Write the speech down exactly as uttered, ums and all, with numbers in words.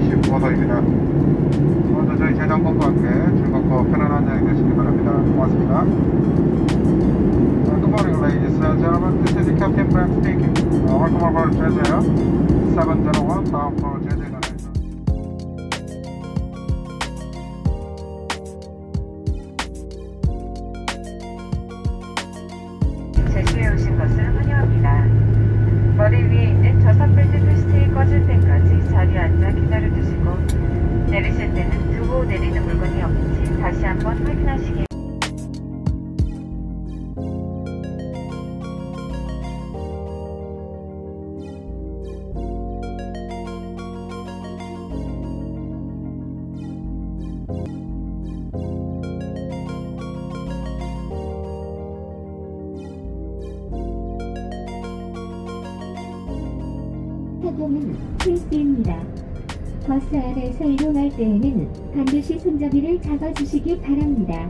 이십오 호선입니다. 오늘도 저희 재단 공부와 함께 즐겁고 편안한 여행 되시기 바랍니다. 고맙습니다. Good morning, ladies and gentlemen. This is Captain Frank Steg. Uh, welcome aboard Jeju seven zero one bound for Jeju International. 제주에 오신 것을 환영합니다. 머리 위 있는 저산 빌딩 스틱이 꺼질 때까지 자리에 앉아 기다려주시고 내리실 때는 두고 내리는 물건이 없는지 다시 한번 확인하시기 바랍니다. 사고는 필수입니다. 버스 아래에서 이동할 때에는 반드시 손잡이를 잡아주시기 바랍니다.